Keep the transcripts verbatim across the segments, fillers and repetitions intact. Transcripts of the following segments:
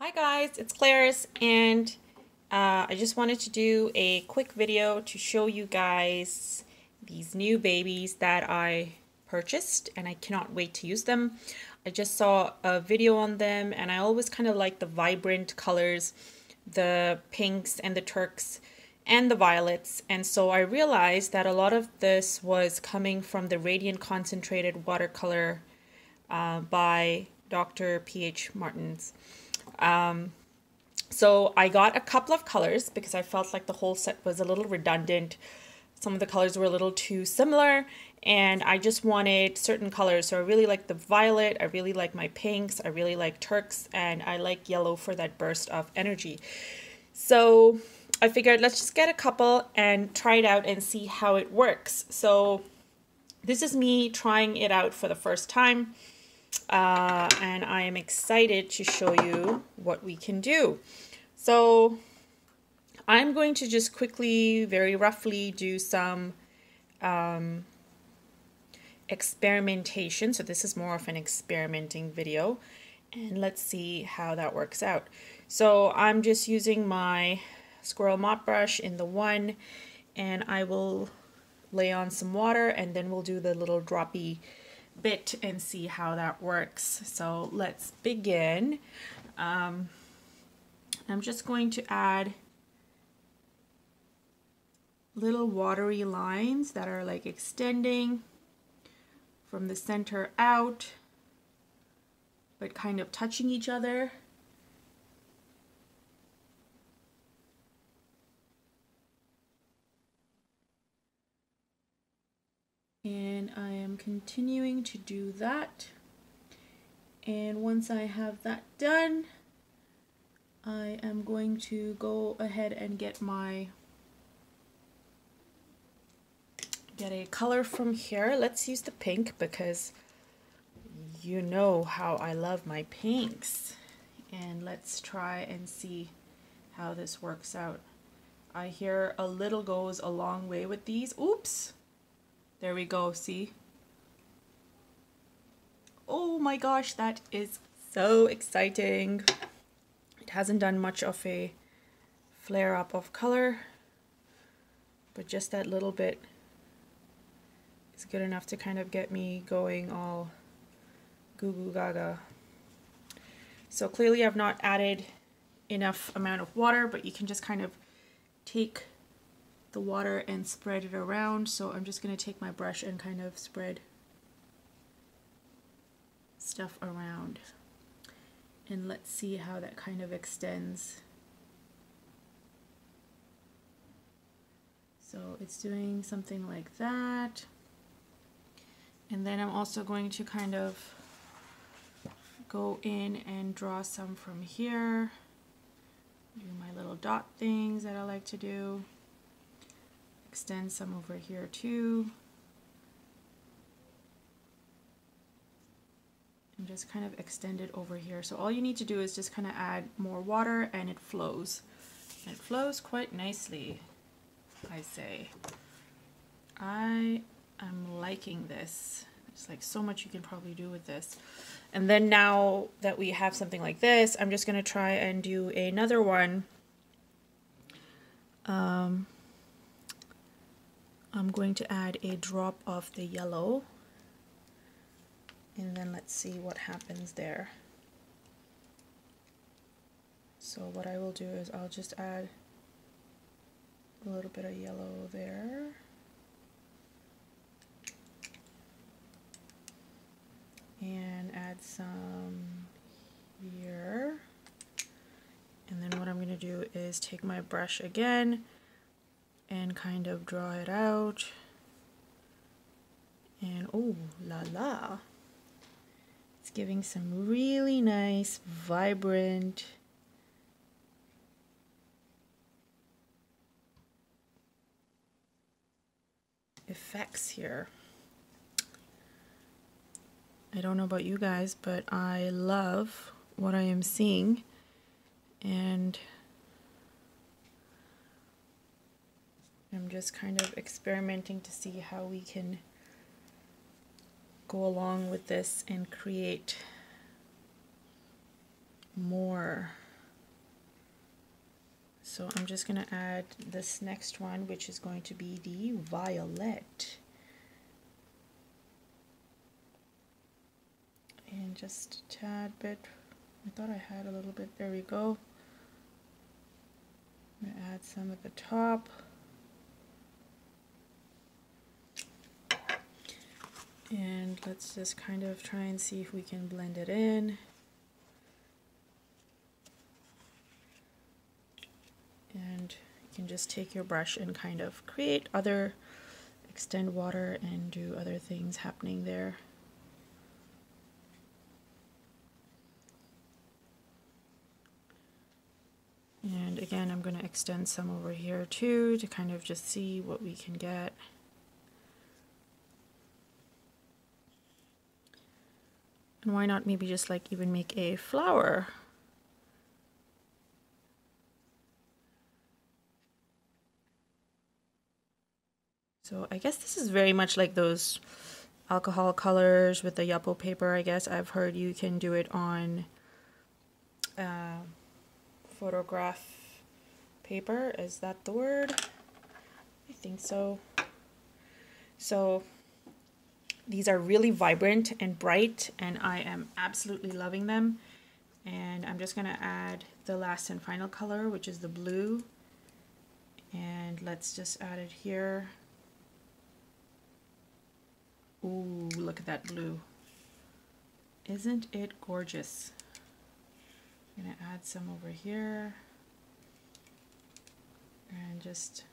Hi guys, it's Clarice, and uh, I just wanted to do a quick video to show you guys these new babies that I purchased, and I cannot wait to use them. I just saw a video on them, and I always kind of like the vibrant colors, the pinks and the turks and the violets, and so I realized that a lot of this was coming from the Radiant Concentrated Watercolor uh, by Doctor P H Martin's. Um, so I got a couple of colors because I felt like the whole set was a little redundant. Some of the colors were a little too similar, and I just wanted certain colors. So I really like the violet, I really like my pinks, I really like turks, and I like yellow for that burst of energy. So I figured let's just get a couple and try it out and see how it works. So this is me trying it out for the first time. Uh, and I am excited to show you what we can do. So I'm going to just quickly, very roughly do some um, experimentation. So this is more of an experimenting video, and let's see how that works out. So I'm just using my squirrel mop brush in the one, and I will lay on some water, and then we'll do the little droppy bit and see how that works. So let's begin. Um, I'm just going to add little watery lines that are like extending from the center out, but kind of touching each other. And I am continuing to do that, and once I have that done, I am going to go ahead and get my get a color from here. Let's use the pink because you know how I love my pinks, and let's try and see how this works out. I hear a little goes a long way with these. Oops. There we go, see? Oh my gosh, that is so exciting. It hasn't done much of a flare up of color, but just that little bit is good enough to kind of get me going all goo goo gaga. So clearly I've not added enough amount of water, but you can just kind of take the water and spread it around. So I'm just going to take my brush and kind of spread stuff around, and let's see how that kind of extends. So it's doing something like that, and then I'm also going to kind of go in and draw some from here, do my little dot things that I like to do. Extend some over here too. And just kind of extend it over here. So all you need to do is just kind of add more water, and it flows. It flows quite nicely, I say. I am liking this. There's like so much you can probably do with this. And then now that we have something like this, I'm just going to try and do another one. Um... I'm going to add a drop of the yellow, and then let's see what happens there. So what I will do is I'll just add a little bit of yellow there. And add some here. And then what I'm going to do is take my brush again and kind of draw it out, and oh la la, it's giving some really nice vibrant effects here. I don't know about you guys, but I love what I am seeing, and I'm just kind of experimenting to see how we can go along with this and create more So I'm just going to add this next one, which is going to be the violet. And just a tad bit, I thought I had a little bit, there we go. I'm going to add some at the top. And let's just kind of try and see if we can blend it in. And you can just take your brush and kind of create other, extend water and do other things happening there. And again, I'm going to extend some over here too to kind of just see what we can get. And why not maybe just like even make a flower? So I guess this is very much like those alcohol colors with the yupo paper. I guess I've heard you can do it on uh, photograph paper. Is that the word? I think so. So these are really vibrant and bright, and I am absolutely loving them. And I'm just gonna add the last and final color, which is the blue. And let's just add it here. Ooh, look at that blue. Isn't it gorgeous? I'm gonna add some over here. And just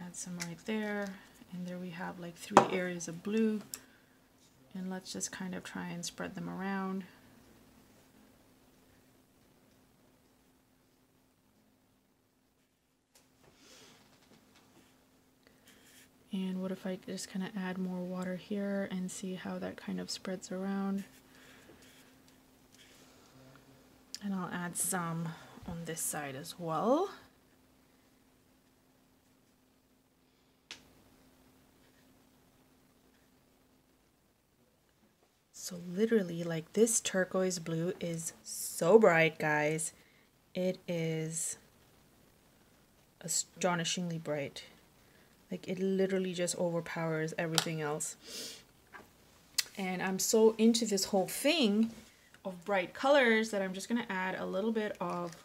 add some right there. And there we have like three areas of blue, and let's just kind of try and spread them around. And what if I just kind of add more water here and see how that kind of spreads around? And I'll add some on this side as well. So literally, like, this turquoise blue is so bright, guys. It is astonishingly bright. Like, it literally just overpowers everything else. And I'm so into this whole thing of bright colors that I'm just going to add a little bit of...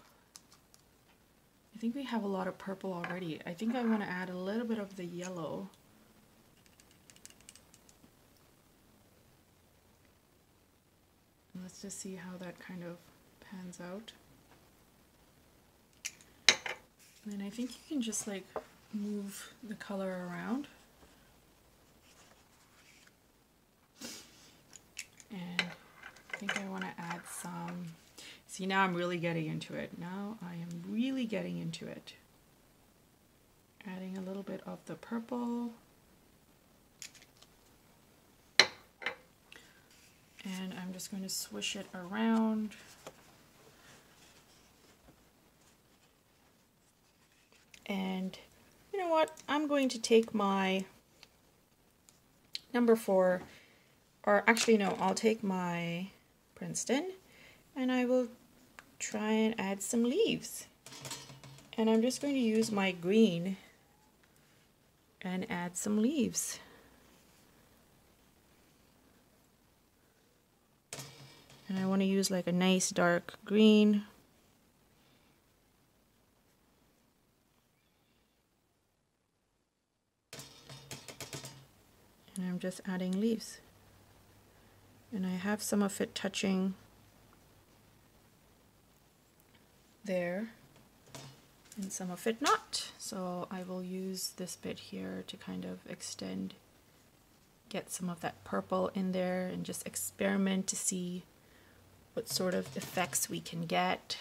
I think we have a lot of purple already. I think I want to add a little bit of the yellow. Let's just see how that kind of pans out. And I think you can just like move the color around. And I think I want to add some. See, now I'm really getting into it. Now I am really getting into it. Adding a little bit of the purple. And I'm just going to swish it around. And you know what? I'm going to take my number four, or actually no, I'll take my Princeton and I will try and add some leaves. And I'm just going to use my green and add some leaves. And I want to use like a nice dark green. And I'm just adding leaves. And I have some of it touching there and some of it not. So I will use this bit here to kind of extend, get some of that purple in there and just experiment to see what sort of effects we can get.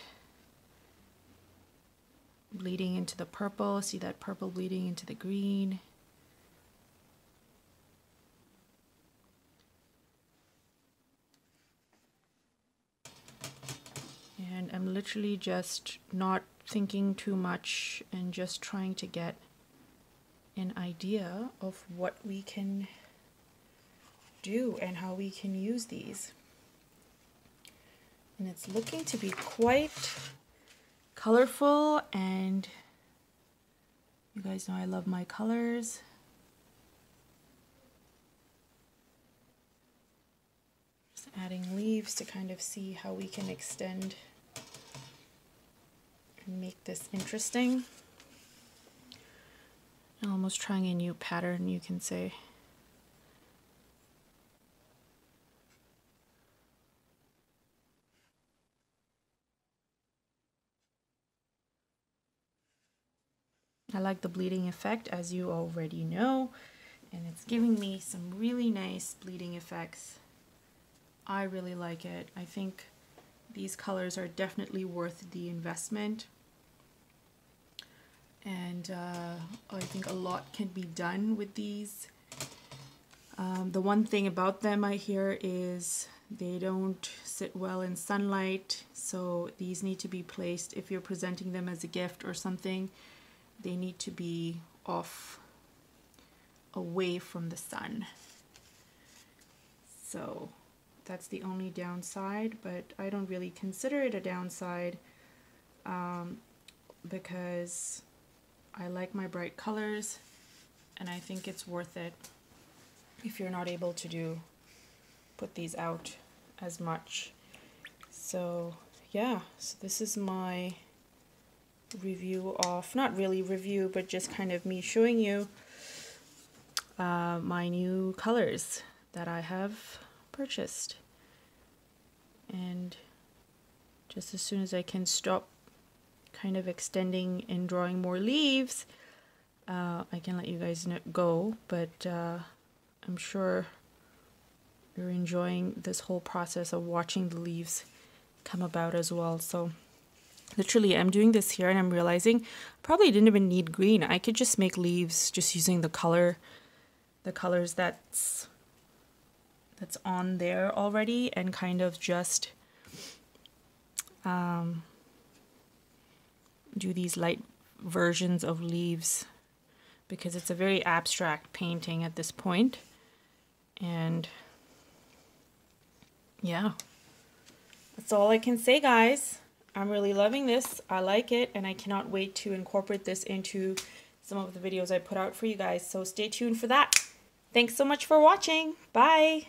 Bleeding into the purple, see that purple bleeding into the green. And I'm literally just not thinking too much and just trying to get an idea of what we can do and how we can use these. And it's looking to be quite colorful, and you guys know I love my colors. Just adding leaves to kind of see how we can extend and make this interesting. I'm almost trying a new pattern, you can say. I like the bleeding effect, as you already know, and it's giving me some really nice bleeding effects. I really like it. I think these colors are definitely worth the investment, and uh, I think a lot can be done with these. Um, the one thing about them I hear is they don't sit well in sunlight, so these need to be placed, if you're presenting them as a gift or something, they need to be off, away from the sun. So that's the only downside, but I don't really consider it a downside um, because I like my bright colors, and I think it's worth it if you're not able to do put these out as much. So yeah, so this is my review of, not really review, but just kind of me showing you uh, my new colors that I have purchased. And just as soon as I can stop kind of extending and drawing more leaves, uh, I can let you guys go, but uh, I'm sure you're enjoying this whole process of watching the leaves come about as well. So literally, I'm doing this here and I'm realizing I probably didn't even need green. I could just make leaves just using the color, the colors that's that's on there already, and kind of just um, do these light versions of leaves, because it's a very abstract painting at this point. And yeah, that's all I can say, guys. I'm really loving this. I like it, and I cannot wait to incorporate this into some of the videos I put out for you guys. So stay tuned for that. Thanks so much for watching. Bye.